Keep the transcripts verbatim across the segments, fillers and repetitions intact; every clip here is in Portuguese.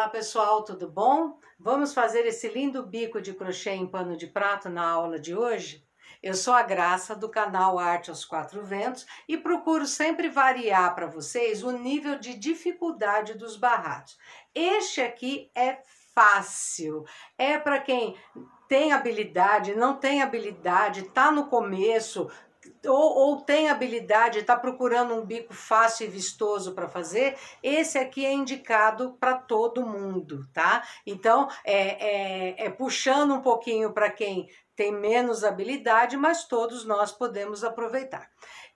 Olá pessoal, tudo bom? Vamos fazer esse lindo bico de crochê em pano de prato na aula de hoje? Eu sou a Graça do canal Arte aos Quatro Ventos e procuro sempre variar para vocês o nível de dificuldade dos barrados. Este aqui é fácil, é para quem tem habilidade, não tem habilidade, tá no começo, Ou, ou tem habilidade, está procurando um bico fácil e vistoso para fazer, esse aqui é indicado para todo mundo, tá? Então, é, é, é puxando um pouquinho para quem tem menos habilidade, mas todos nós podemos aproveitar.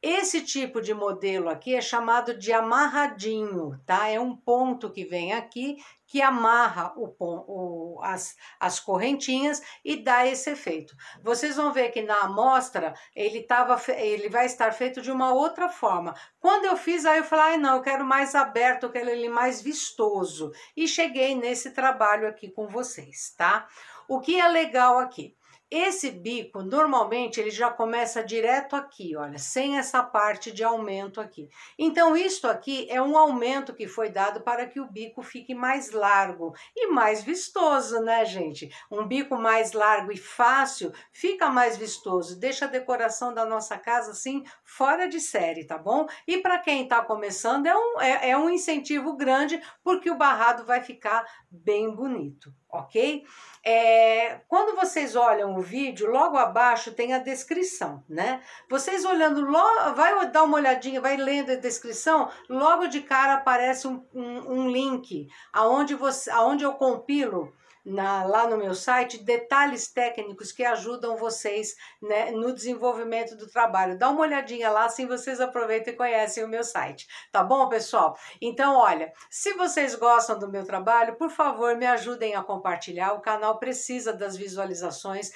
Esse tipo de modelo aqui é chamado de amarradinho, tá? É um ponto que vem aqui, que amarra o, o, as, as correntinhas e dá esse efeito. Vocês vão ver que na amostra ele, tava, ele vai estar feito de uma outra forma. Quando eu fiz, aí eu falei, ah, não, eu quero mais aberto, eu quero ele mais vistoso. E cheguei nesse trabalho aqui com vocês, tá? O que é legal aqui? Esse bico, normalmente, ele já começa direto aqui, olha, sem essa parte de aumento aqui. Então, isto aqui é um aumento que foi dado para que o bico fique mais largo e mais vistoso, né, gente? Um bico mais largo e fácil fica mais vistoso, deixa a decoração da nossa casa, assim, fora de série, tá bom? E para quem tá começando, é um, é, é um incentivo grande, porque o barrado vai ficar bem bonito. Ok? É, quando vocês olham o vídeo, logo abaixo tem a descrição, né? Vocês olhando, logo, vai dar uma olhadinha, vai lendo a descrição, logo de cara aparece um, um, um link, aonde, você, aonde eu compilo na, lá no meu site, detalhes técnicos que ajudam vocês, né, no desenvolvimento do trabalho. Dá uma olhadinha lá, assim vocês aproveitam e conhecem o meu site, tá bom, pessoal? Então, olha, se vocês gostam do meu trabalho, por favor, me ajudem a compartilhar. O canal precisa das visualizações,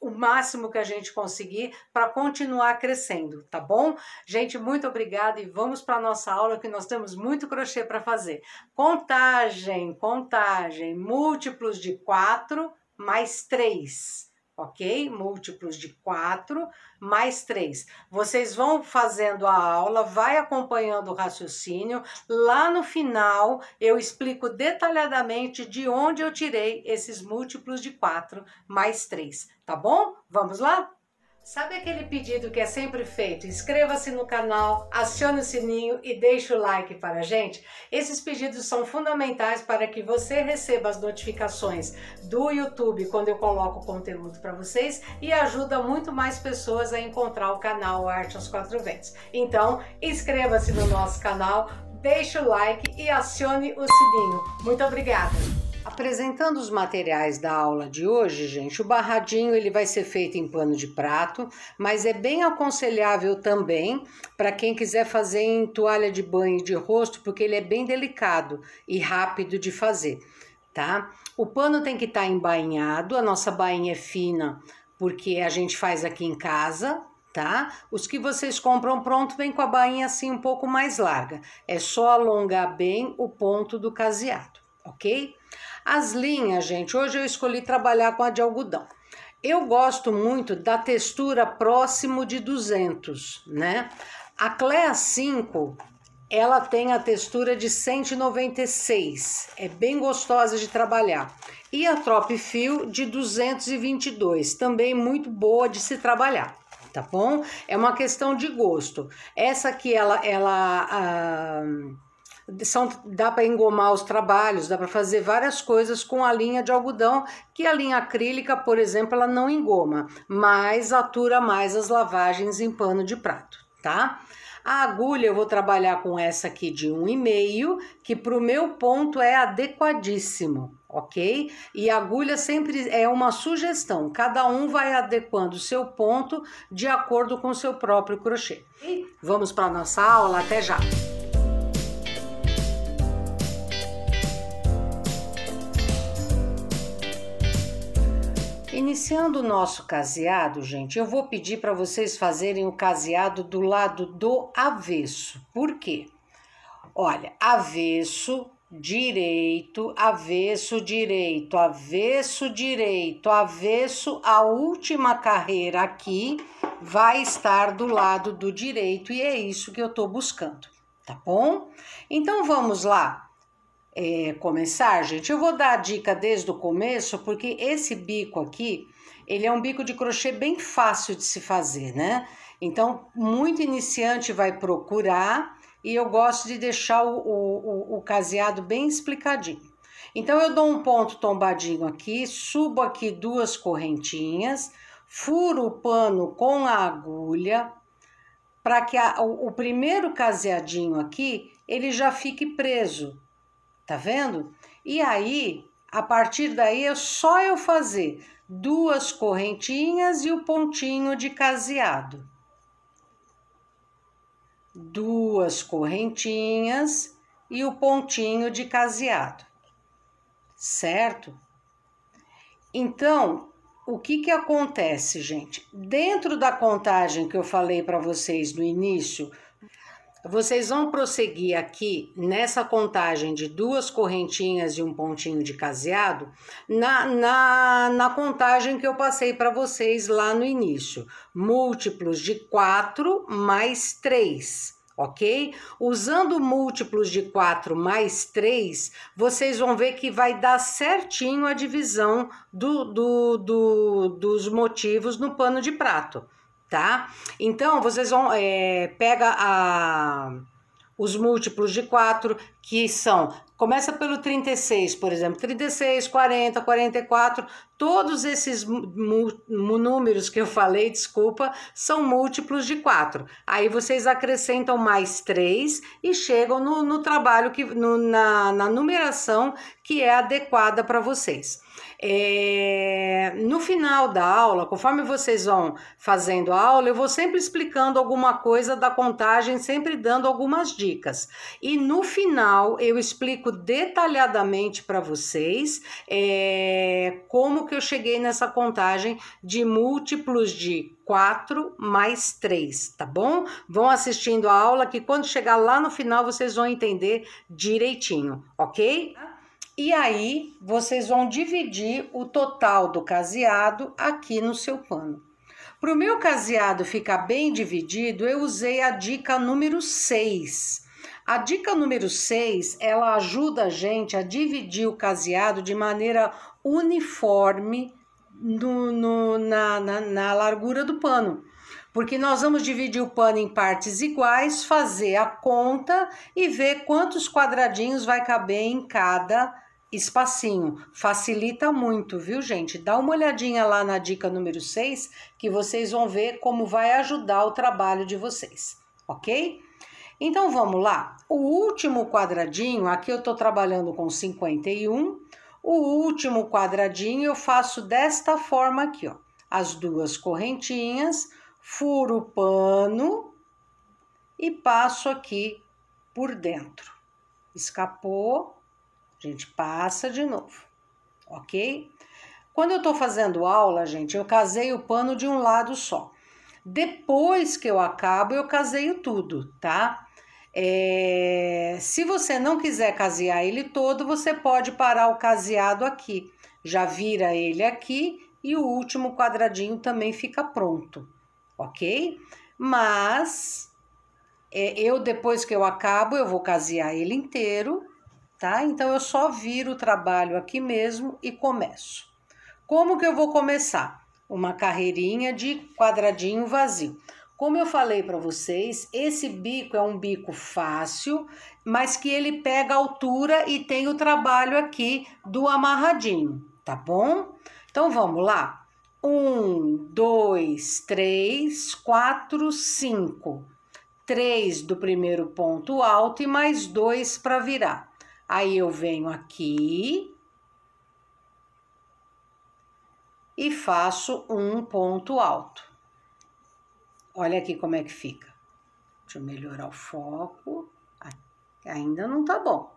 o máximo que a gente conseguir para continuar crescendo, tá bom? Gente, muito obrigada e vamos para a nossa aula que nós temos muito crochê para fazer. Contagem, contagem, múltiplos de quatro mais três, ok? Múltiplos de quatro mais três. Vocês vão fazendo a aula, vai acompanhando o raciocínio. Lá no final eu explico detalhadamente de onde eu tirei esses múltiplos de quatro mais três. Tá bom? Vamos lá? Sabe aquele pedido que é sempre feito? Inscreva-se no canal, acione o sininho e deixe o like para a gente. Esses pedidos são fundamentais para que você receba as notificações do YouTube quando eu coloco conteúdo para vocês e ajuda muito mais pessoas a encontrar o canal Arte aos Quatro Ventos. Então, inscreva-se no nosso canal, deixe o like e acione o sininho. Muito obrigada! Apresentando os materiais da aula de hoje, gente, o barradinho ele vai ser feito em pano de prato, mas é bem aconselhável também para quem quiser fazer em toalha de banho e de rosto, porque ele é bem delicado e rápido de fazer, tá? O pano tem que estar embainhado, a nossa bainha é fina porque a gente faz aqui em casa, tá? Os que vocês compram pronto vem com a bainha assim um pouco mais larga, é só alongar bem o ponto do caseado, ok? As linhas, gente, hoje eu escolhi trabalhar com a de algodão. Eu gosto muito da textura próximo de duzentos, né? A Cléa cinco, ela tem a textura de cento e noventa e seis, é bem gostosa de trabalhar. E a Tropifio de duzentos e vinte e dois, também muito boa de se trabalhar, tá bom? É uma questão de gosto. Essa aqui, ela... ela ah, São, dá para engomar os trabalhos, dá para fazer várias coisas com a linha de algodão, que a linha acrílica, por exemplo, ela não engoma, mas atura mais as lavagens em pano de prato, tá? A agulha eu vou trabalhar com essa aqui de um e meio, que para o meu ponto é adequadíssimo, ok? E a agulha sempre é uma sugestão, cada um vai adequando o seu ponto de acordo com o seu próprio crochê. E vamos para a nossa aula, até já! Iniciando o nosso caseado, gente, eu vou pedir para vocês fazerem o caseado do lado do avesso. Por quê? Olha, avesso, direito, avesso, direito, avesso, direito, avesso, a última carreira aqui vai estar do lado do direito e é isso que eu tô buscando, tá bom? Então, vamos lá. é, começar, gente, eu vou dar a dica desde o começo, porque esse bico aqui, ele é um bico de crochê bem fácil de se fazer, né? Então, muito iniciante vai procurar, e eu gosto de deixar o, o, o, o caseado bem explicadinho. Então, eu dou um ponto tombadinho aqui, subo aqui duas correntinhas, furo o pano com a agulha, para que a, o, o primeiro caseadinho aqui, ele já fique preso, tá vendo? E aí, a partir daí, é só eu fazer duas correntinhas e o pontinho de caseado. Duas correntinhas e o pontinho de caseado, certo? Então, o que que acontece, gente? Dentro da contagem que eu falei para vocês no início, vocês vão prosseguir aqui nessa contagem de duas correntinhas e um pontinho de caseado na, na, na contagem que eu passei para vocês lá no início. Múltiplos de quatro mais três, ok? Usando múltiplos de quatro mais três, vocês vão ver que vai dar certinho a divisão do, do, do, dos motivos no pano de prato. Tá? Então, vocês vão é, pega a, os múltiplos de quatro, que são, começa pelo trinta e seis, por exemplo, trinta e seis, quarenta, quarenta e quatro, todos esses números que eu falei, desculpa, são múltiplos de quatro. Aí vocês acrescentam mais três e chegam no, no trabalho, que, no, na, na numeração que é adequada para vocês. É, no final da aula, conforme vocês vão fazendo a aula, eu vou sempre explicando alguma coisa da contagem, sempre dando algumas dicas. E no final eu explico detalhadamente para vocês é, como que eu cheguei nessa contagem de múltiplos de quatro mais três, tá bom? Vão assistindo a aula que quando chegar lá no final vocês vão entender direitinho, ok? E aí, vocês vão dividir o total do caseado aqui no seu pano. Para o meu caseado ficar bem dividido, eu usei a dica número seis. A dica número seis, ela ajuda a gente a dividir o caseado de maneira uniforme no, no, na, na, na largura do pano. Porque nós vamos dividir o pano em partes iguais, fazer a conta e ver quantos quadradinhos vai caber em cada espacinho. Facilita muito, viu, gente? Dá uma olhadinha lá na dica número seis, que vocês vão ver como vai ajudar o trabalho de vocês, ok? Então, vamos lá. O último quadradinho, aqui eu tô trabalhando com cinquenta e um. O último quadradinho eu faço desta forma aqui, ó. As duas correntinhas, furo o pano e passo aqui por dentro. Escapou. A gente passa de novo, ok? Quando eu tô fazendo aula, gente, eu casei o pano de um lado só. Depois que eu acabo, eu caseio tudo, tá? É... Se você não quiser casear ele todo, você pode parar o caseado aqui. Já vira ele aqui e o último quadradinho também fica pronto, ok? Mas é, eu, depois que eu acabo, eu vou casear ele inteiro. Tá? Então, eu só viro o trabalho aqui mesmo e começo. Como que eu vou começar? Uma carreirinha de quadradinho vazio. Como eu falei para vocês, esse bico é um bico fácil, mas que ele pega altura e tem o trabalho aqui do amarradinho, tá bom? Então, vamos lá. Um, dois, três, quatro, cinco. Três do primeiro ponto alto e mais dois para virar. Aí, eu venho aqui e faço um ponto alto. Olha aqui como é que fica. Deixa eu melhorar o foco. Ainda não tá bom.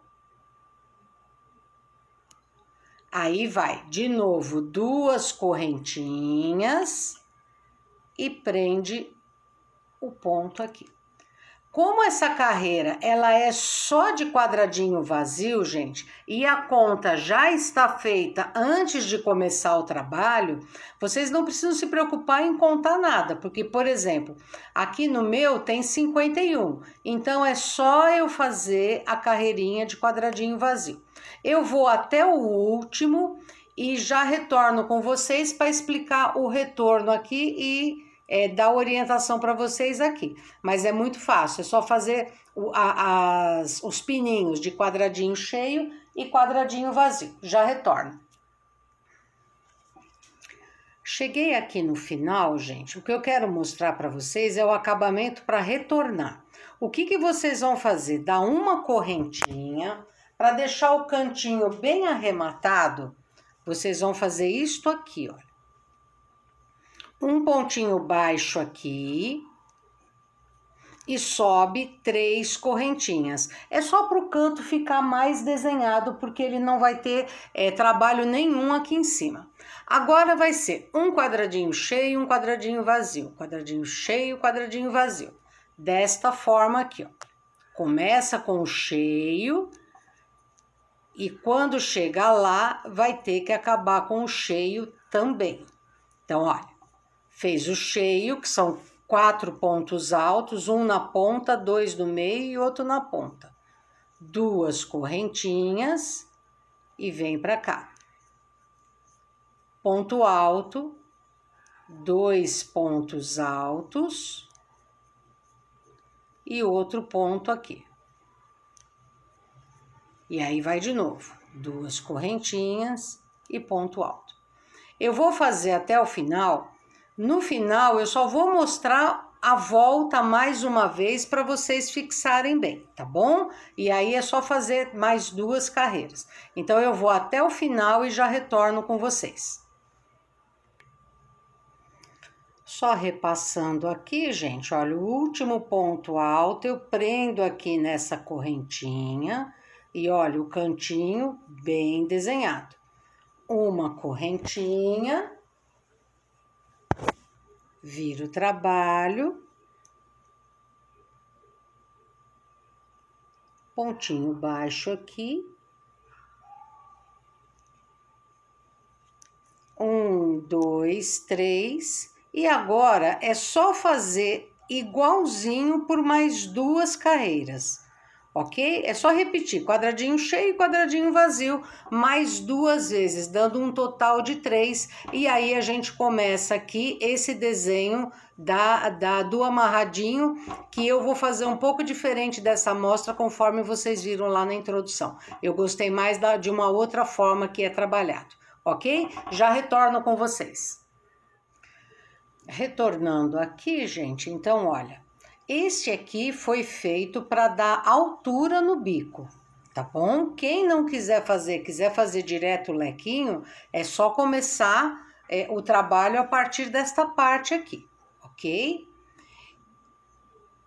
Aí, vai de novo duas correntinhas e prende o ponto aqui. Como essa carreira ela é só de quadradinho vazio, gente, e a conta já está feita antes de começar o trabalho, vocês não precisam se preocupar em contar nada, porque, por exemplo, aqui no meu tem cinquenta e um, então é só eu fazer a carreirinha de quadradinho vazio. Eu vou até o último e já retorno com vocês para explicar o retorno aqui e... É, dar orientação para vocês aqui, mas é muito fácil, é só fazer o, a, as, os pininhos de quadradinho cheio e quadradinho vazio. Já retorno. Cheguei aqui no final, gente, o que eu quero mostrar para vocês é o acabamento para retornar. O que que vocês vão fazer? Dar uma correntinha para deixar o cantinho bem arrematado, vocês vão fazer isto aqui, olha. Um pontinho baixo aqui e sobe três correntinhas. É só para o canto ficar mais desenhado, porque ele não vai ter é, trabalho nenhum aqui em cima. Agora vai ser um quadradinho cheio, um quadradinho vazio, quadradinho cheio, quadradinho vazio. Desta forma aqui, ó. Começa com o cheio e quando chegar lá, vai ter que acabar com o cheio também. Então, olha. Fez o cheio, que são quatro pontos altos, um na ponta, dois no meio e outro na ponta. Duas correntinhas e vem pra cá. Ponto alto, dois pontos altos e outro ponto aqui. E aí vai de novo, duas correntinhas e ponto alto. Eu vou fazer até o final... No final, eu só vou mostrar a volta mais uma vez para vocês fixarem bem, tá bom? E aí é só fazer mais duas carreiras. Então, eu vou até o final e já retorno com vocês. Só repassando aqui, gente, olha, o último ponto alto, eu prendo aqui nessa correntinha e olha o cantinho bem desenhado. Uma correntinha... Viro o trabalho, pontinho baixo aqui, um, dois, três, e agora é só fazer igualzinho por mais duas carreiras, ok? É só repetir, quadradinho cheio e quadradinho vazio, mais duas vezes, dando um total de três. E aí, a gente começa aqui esse desenho da, da, do amarradinho, que eu vou fazer um pouco diferente dessa amostra, conforme vocês viram lá na introdução. Eu gostei mais da, de uma outra forma que é trabalhado, ok? Já retorno com vocês. Retornando aqui, gente, então, olha... Este aqui foi feito para dar altura no bico, tá bom? Quem não quiser fazer, quiser fazer direto o lequinho, é só começar é, o trabalho a partir desta parte aqui, ok?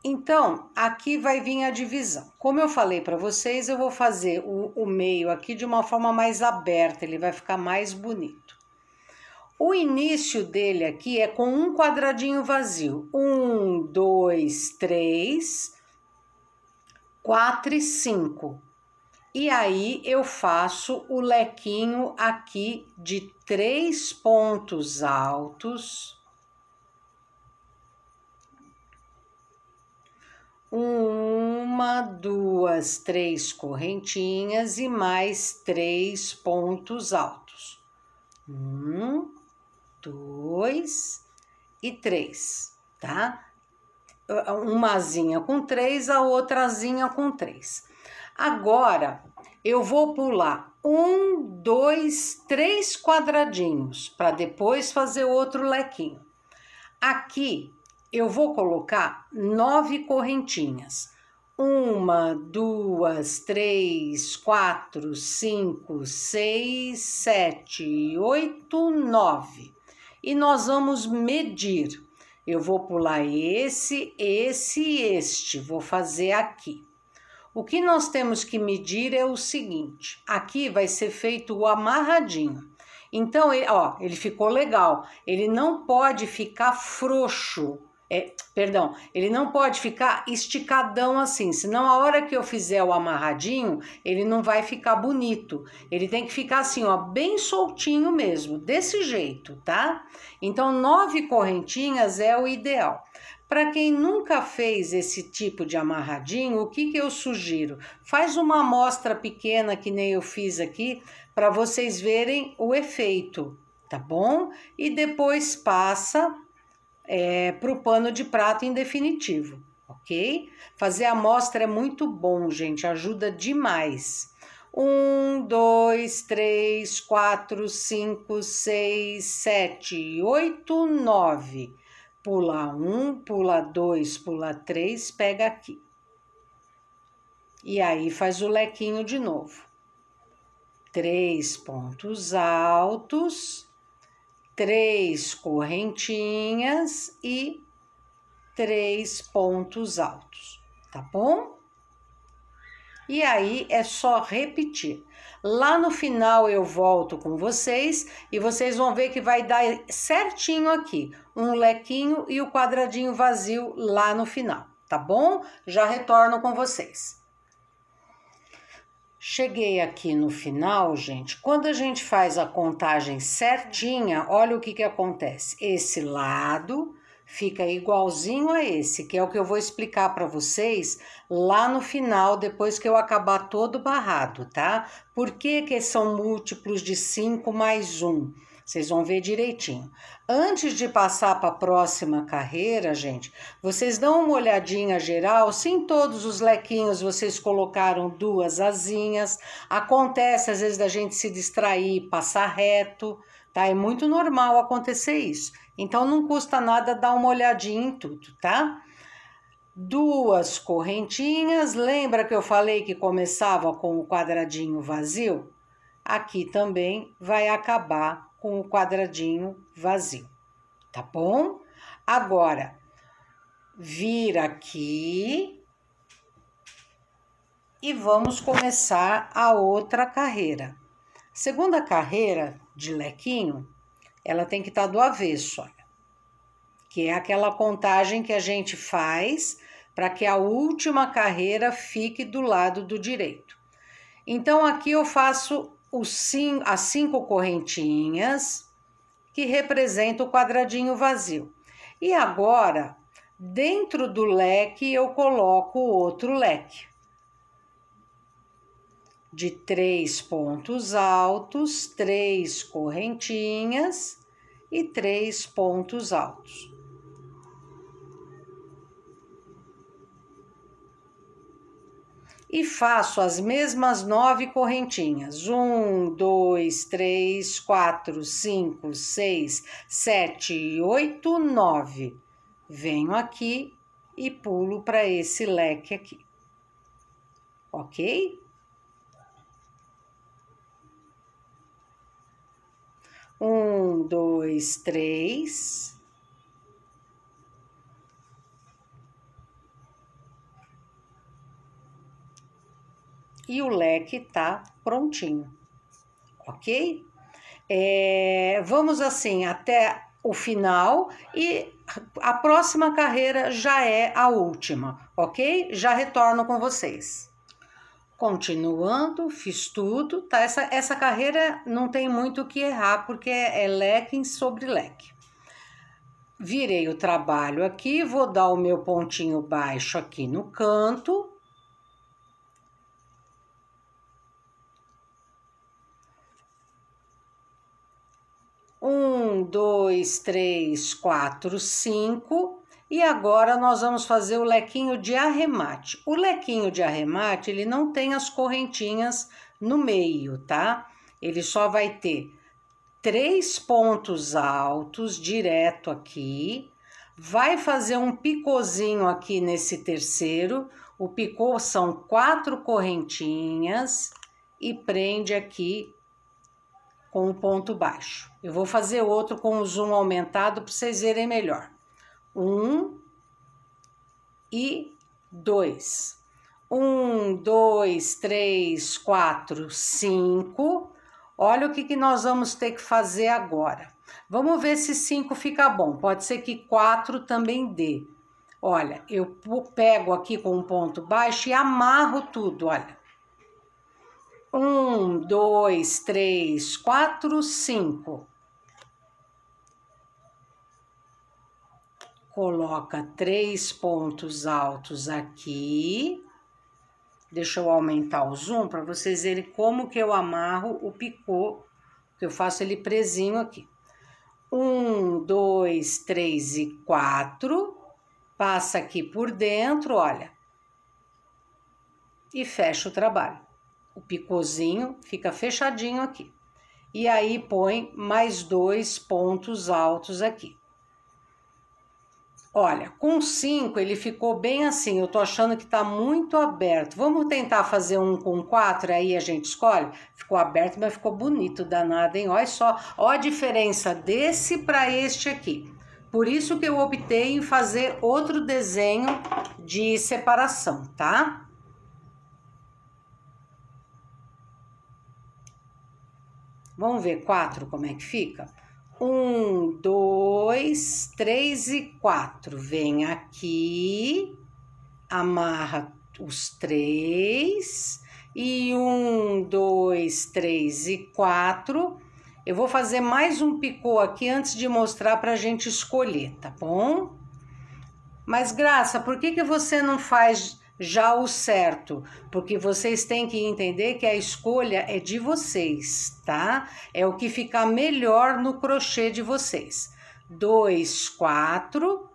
Então, aqui vai vir a divisão. Como eu falei para vocês, eu vou fazer o, o meio aqui de uma forma mais aberta, ele vai ficar mais bonito. O início dele aqui é com um quadradinho vazio. Um, dois, três, quatro e cinco. E aí, eu faço o lequinho aqui de três pontos altos. Uma, duas, três correntinhas e mais três pontos altos. Um... dois e três, tá? Uma asinha com três, a outra asinha com três. Agora, eu vou pular um, dois, três quadradinhos, para depois fazer outro lequinho. Aqui, eu vou colocar nove correntinhas. Uma, duas, três, quatro, cinco, seis, sete, oito, nove. E nós vamos medir. Eu vou pular esse, esse e este. Vou fazer aqui. O que nós temos que medir é o seguinte. Aqui vai ser feito o amarradinho. Então, ele, ó, ele ficou legal. Ele não pode ficar frouxo. É, perdão, ele não pode ficar esticadão assim, senão a hora que eu fizer o amarradinho, ele não vai ficar bonito. Ele tem que ficar assim, ó, bem soltinho mesmo, desse jeito, tá? Então, nove correntinhas é o ideal. Para quem nunca fez esse tipo de amarradinho, o que que eu sugiro? Faz uma amostra pequena, que nem eu fiz aqui, para vocês verem o efeito, tá bom? E depois passa... É, para o pano de prato em definitivo, ok? Fazer a amostra é muito bom, gente, ajuda demais. Um, dois, três, quatro, cinco, seis, sete, oito, nove. Pula um, pula dois, pula três, pega aqui. E aí faz o lequinho de novo. Três pontos altos... Três correntinhas e três pontos altos, tá bom? E aí é só repetir. Lá no final eu volto com vocês e vocês vão ver que vai dar certinho aqui, um lequinho e o quadradinho vazio lá no final, tá bom? Já retorno com vocês. Cheguei aqui no final, gente, quando a gente faz a contagem certinha, olha o que que acontece. Esse lado fica igualzinho a esse, que é o que eu vou explicar para vocês lá no final, depois que eu acabar todo barrado, tá? Por que que são múltiplos de cinco mais um? Vocês vão ver direitinho. Antes de passar para a próxima carreira, gente, vocês dão uma olhadinha geral, se em todos os lequinhos vocês colocaram duas asinhas. Acontece, às vezes, da gente se distrair e passar reto, tá? É muito normal acontecer isso. Então, não custa nada dar uma olhadinha em tudo, tá? Duas correntinhas. Lembra que eu falei que começava com o quadradinho vazio? Aqui também vai acabar com o quadradinho vazio, tá bom? Agora, vira aqui e vamos começar a outra carreira. Segunda carreira de lequinho, ela tem que estar do avesso, olha, que é aquela contagem que a gente faz para que a última carreira fique do lado do direito. Então, aqui eu faço... as cinco correntinhas que representa o quadradinho vazio. E agora, dentro do leque, eu coloco outro leque. De três pontos altos, três correntinhas e três pontos altos. E faço as mesmas nove correntinhas. Um, dois, três, quatro, cinco, seis, sete, oito, nove. Venho aqui e pulo para esse leque aqui. Ok? Um, dois, três... E o leque tá prontinho, ok? É, vamos assim até o final e a próxima carreira já é a última, ok? Já retorno com vocês. Continuando, fiz tudo, tá? Essa, essa carreira não tem muito o que errar, porque é, é leque sobre leque. Virei o trabalho aqui, vou dar o meu pontinho baixo aqui no canto... Um, dois, três, quatro, cinco. E agora nós vamos fazer o lequinho de arremate. O lequinho de arremate, ele não tem as correntinhas no meio, tá? Ele só vai ter três pontos altos direto aqui. Vai fazer um picôzinho aqui nesse terceiro. O picô são quatro correntinhas e prende aqui com o ponto baixo. Eu vou fazer outro com o zoom aumentado para vocês verem melhor. Um e dois. Um, dois, três, quatro, cinco. Olha o que, que nós vamos ter que fazer agora. Vamos ver se cinco fica bom. Pode ser que quatro também dê. Olha, eu pego aqui com um ponto baixo e amarro tudo, olha. Um, dois, três, quatro, cinco. Coloca três pontos altos aqui. Deixa eu aumentar o zoom para vocês verem como que eu amarro o picô, que eu faço ele presinho aqui. Um, dois, três e quatro. Passa aqui por dentro, olha. E fecha o trabalho. O picôzinho fica fechadinho aqui. E aí põe mais dois pontos altos aqui. Olha, com cinco ele ficou bem assim, eu tô achando que tá muito aberto. Vamos tentar fazer um com quatro, aí a gente escolhe. Ficou aberto, mas ficou bonito, danado, hein? Olha só, olha a diferença desse para este aqui. Por isso que eu optei em fazer outro desenho de separação, tá? Vamos ver quatro como é que fica? Um, dois, três e quatro. Vem aqui, amarra os três. E um, dois, três e quatro. Eu vou fazer mais um picô aqui antes de mostrar pra gente escolher, tá bom? Mas, Graça, por que que você não faz já o certo? Porque vocês têm que entender que a escolha é de vocês, tá? É o que ficar melhor no crochê de vocês. Dois, quatro,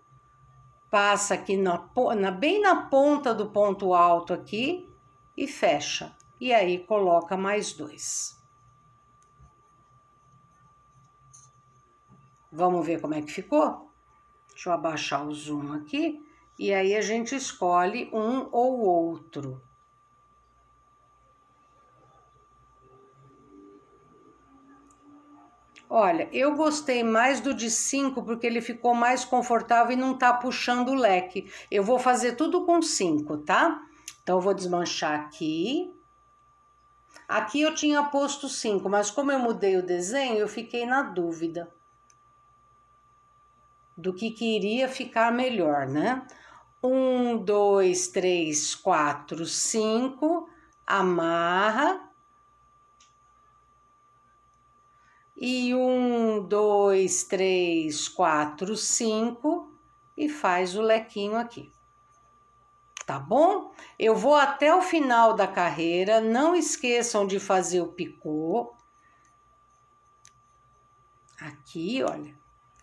passa aqui na, na, bem na ponta do ponto alto aqui e fecha. E aí coloca mais dois. Vamos ver como é que ficou? Deixa eu abaixar o zoom aqui. E aí a gente escolhe um ou outro. Olha, eu gostei mais do de cinco porque ele ficou mais confortável e não tá puxando o leque. Eu vou fazer tudo com cinco, tá? Então eu vou desmanchar aqui. Aqui eu tinha posto cinco, mas como eu mudei o desenho, eu fiquei na dúvida do que que iria ficar melhor, né? Um, dois, três, quatro, cinco, amarra. E um, dois, três, quatro, cinco, e faz o lequinho aqui. Tá bom? Eu vou até o final da carreira, não esqueçam de fazer o picô. Aqui, olha,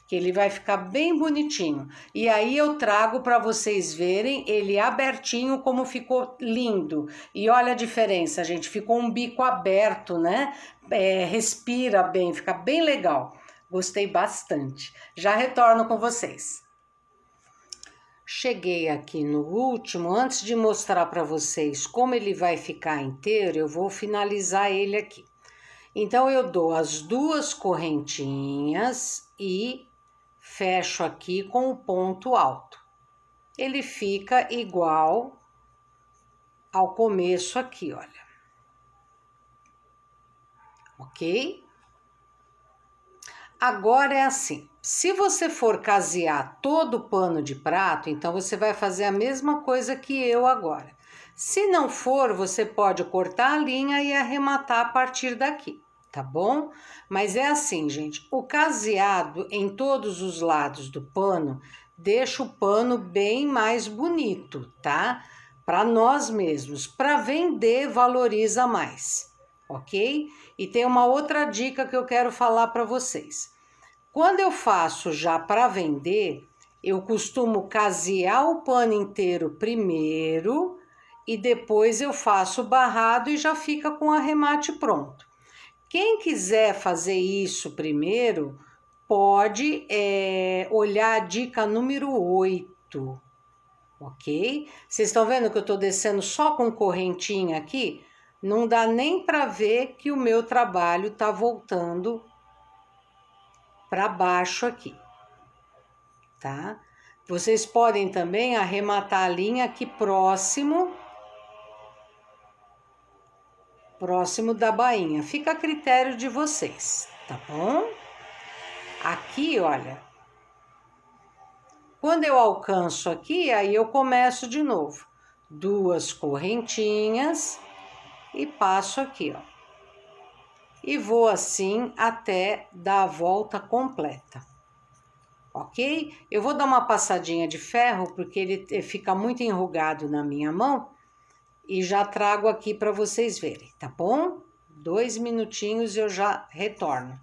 que ele vai ficar bem bonitinho. E aí eu trago para vocês verem ele abertinho como ficou lindo. E olha a diferença, gente, ficou um bico aberto, né? É, respira bem, fica bem legal. Gostei bastante. Já retorno com vocês. Cheguei aqui no último, antes de mostrar para vocês como ele vai ficar inteiro, eu vou finalizar ele aqui. Então eu dou as duas correntinhas e fecho aqui com o ponto alto. Ele fica igual ao começo aqui, olha. Ok? Agora é assim, se você for casear todo o pano de prato, então você vai fazer a mesma coisa que eu agora. Se não for, você pode cortar a linha e arrematar a partir daqui. Tá bom? Mas é assim, gente, o caseado em todos os lados do pano deixa o pano bem mais bonito, tá? Para nós mesmos, para vender valoriza mais, ok? E tem uma outra dica que eu quero falar para vocês. Quando eu faço já para vender, eu costumo casear o pano inteiro primeiro e depois eu faço barrado e já fica com o arremate pronto. Quem quiser fazer isso primeiro, pode é, olhar a dica número oito, ok? Vocês estão vendo que eu tô descendo só com correntinha aqui? Não dá nem para ver que o meu trabalho tá voltando para baixo aqui, tá? Vocês podem também arrematar a linha aqui próximo próximo da bainha. Fica a critério de vocês, tá bom? Aqui, olha, quando eu alcanço aqui, aí eu começo de novo. Duas correntinhas e passo aqui, ó. E vou assim até dar a volta completa, ok? Eu vou dar uma passadinha de ferro, porque ele fica muito enrugado na minha mão. E já trago aqui para vocês verem, tá bom? Dois minutinhos e eu já retorno.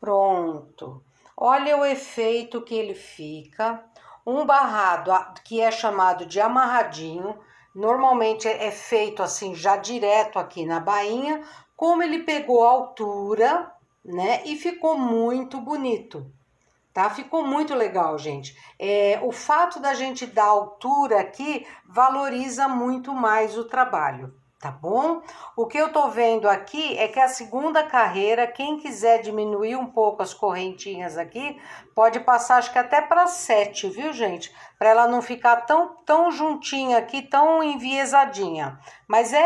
Pronto. Olha o efeito que ele fica. Um barrado que é chamado de amarradinho, normalmente é feito assim já direto aqui na bainha, como ele pegou a altura, né? E ficou muito bonito, tá? Ficou muito legal, gente. É, o fato da gente dar altura aqui valoriza muito mais o trabalho, tá bom? O que eu tô vendo aqui é que a segunda carreira, quem quiser diminuir um pouco as correntinhas aqui, pode passar, acho que até para sete, viu, gente? Para ela não ficar tão, tão juntinha aqui, tão enviesadinha. Mas é,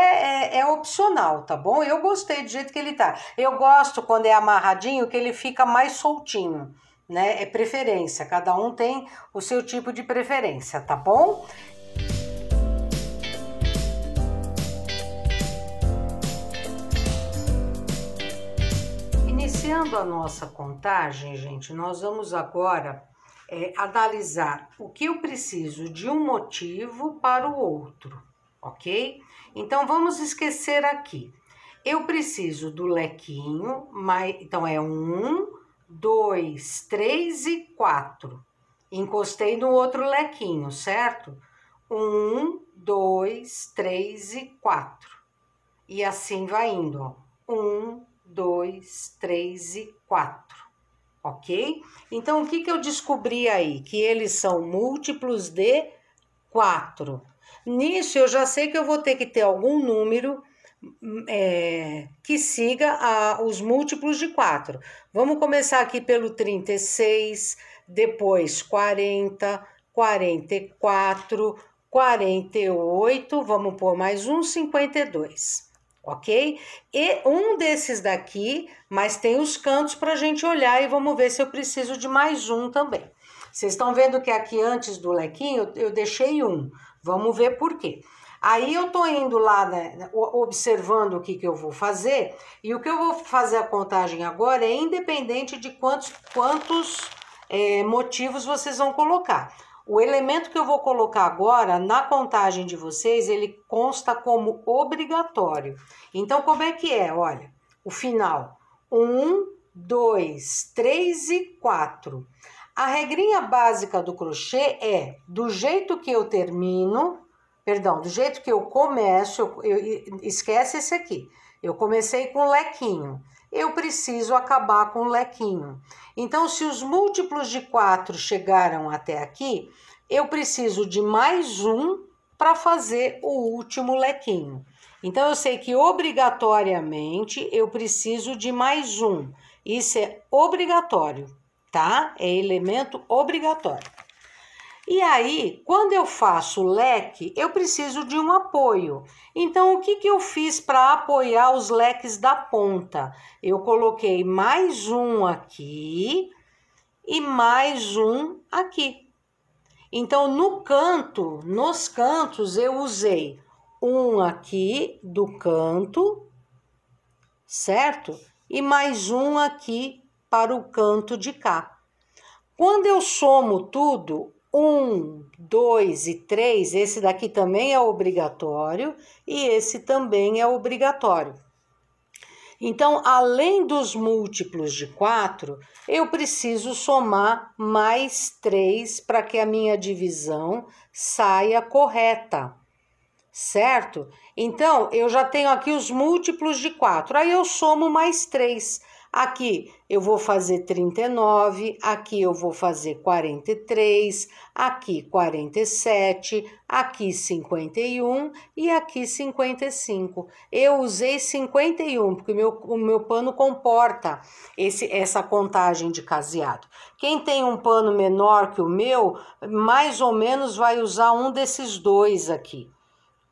é, é opcional, tá bom? Eu gostei do jeito que ele tá. Eu gosto quando é amarradinho, que ele fica mais soltinho, né? É preferência, cada um tem o seu tipo de preferência, tá bom? Iniciando a nossa contagem, gente, nós vamos agora é, analisar o que eu preciso de um motivo para o outro, ok? Então, vamos esquecer aqui. Eu preciso do lequinho, mas, então é um, dois, três e quatro. Encostei no outro lequinho, certo? Um, dois, três e quatro. E assim vai indo, ó. Um, dois, três e quatro, ok? Então, o que que eu descobri aí? Que eles são múltiplos de quatro. Nisso, eu já sei que eu vou ter que ter algum número é, que siga a, os múltiplos de quatro. Vamos começar aqui pelo trinta e seis, depois quarenta, quarenta e quatro, quarenta e oito, vamos pôr mais um, cinquenta e dois. Ok? E um desses daqui, mas tem os cantos para a gente olhar e vamos ver se eu preciso de mais um também. Vocês estão vendo que aqui antes do lequinho eu deixei um, vamos ver por quê. Aí eu tô indo lá, né, observando o que que eu vou fazer, e o que eu vou fazer a contagem agora é independente de quantos, quantos é, motivos vocês vão colocar. O elemento que eu vou colocar agora na contagem de vocês, ele consta como obrigatório. Então, como é que é? Olha, o final. Um, dois, três e quatro. A regrinha básica do crochê é, do jeito que eu termino, perdão, do jeito que eu começo, eu, eu, esquece esse aqui. Eu comecei com lequinho. Eu preciso acabar com o lequinho. Então, se os múltiplos de quatro chegaram até aqui, eu preciso de mais um para fazer o último lequinho. Então, eu sei que obrigatoriamente eu preciso de mais um. Isso é obrigatório, tá? É elemento obrigatório. E aí, quando eu faço leque, eu preciso de um apoio. Então, o que que eu fiz para apoiar os leques da ponta? Eu coloquei mais um aqui e mais um aqui. Então, no canto, nos cantos, eu usei um aqui do canto, certo? E mais um aqui para o canto de cá. Quando eu somo tudo, um, dois e três, esse daqui também é obrigatório e esse também é obrigatório. Então, além dos múltiplos de quatro, eu preciso somar mais três para que a minha divisão saia correta, certo? Então, eu já tenho aqui os múltiplos de quatro, aí eu somo mais três. Aqui eu vou fazer trinta e nove, aqui eu vou fazer quarenta e três, aqui quarenta e sete, aqui cinquenta e um e aqui cinquenta e cinco. Eu usei cinquenta e um, porque meu, o meu pano comporta esse, essa contagem de caseado. Quem tem um pano menor que o meu, mais ou menos vai usar um desses dois aqui.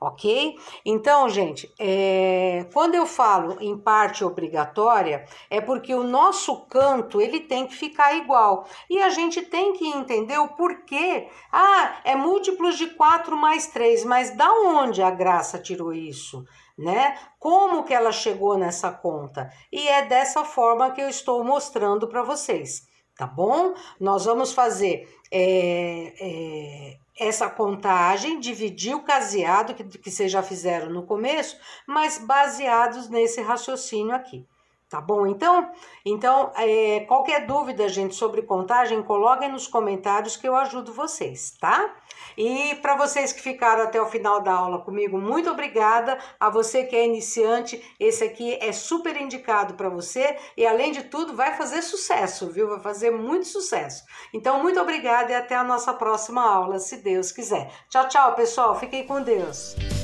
ok? Então, gente, é... quando eu falo em parte obrigatória, é porque o nosso canto, ele tem que ficar igual. E a gente tem que entender o porquê. Ah, é múltiplos de quatro mais três, mas da onde a Graça tirou isso? Né? Como que ela chegou nessa conta? E é dessa forma que eu estou mostrando para vocês, tá bom? Nós vamos fazer... É, é... essa contagem, dividir o caseado, que, que vocês já fizeram no começo, mas baseados nesse raciocínio aqui, tá bom? Então, então é, qualquer dúvida, gente, sobre contagem, coloquem nos comentários que eu ajudo vocês, tá? E para vocês que ficaram até o final da aula comigo, muito obrigada. A você que é iniciante, esse aqui é super indicado para você e, além de tudo, vai fazer sucesso, viu? Vai fazer muito sucesso. Então, muito obrigada e até a nossa próxima aula, se Deus quiser. Tchau, tchau, pessoal. Fiquem com Deus.